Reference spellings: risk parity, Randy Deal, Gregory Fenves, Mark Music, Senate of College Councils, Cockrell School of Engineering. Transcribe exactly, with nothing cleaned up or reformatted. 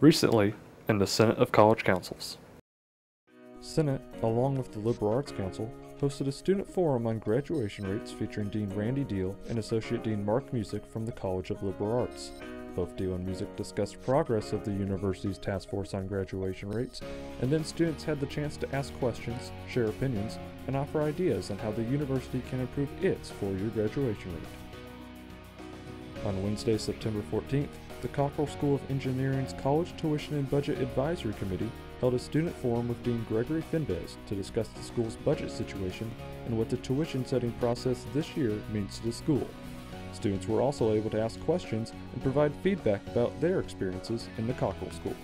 recently in the Senate of College Councils. Senate, along with the Liberal Arts Council, hosted a student forum on graduation rates featuring Dean Randy Deal and Associate Dean Mark Music from the College of Liberal Arts. Both Deal and Music discussed progress of the university's task force on graduation rates, and then students had the chance to ask questions, share opinions, and offer ideas on how the university can improve its four-year graduation rate. On Wednesday, September fourteenth, the Cockrell School of Engineering's College Tuition and Budget Advisory Committee held a student forum with Dean Gregory Fenves to discuss the school's budget situation and what the tuition setting process this year means to the school. Students were also able to ask questions and provide feedback about their experiences in the Cockrell School.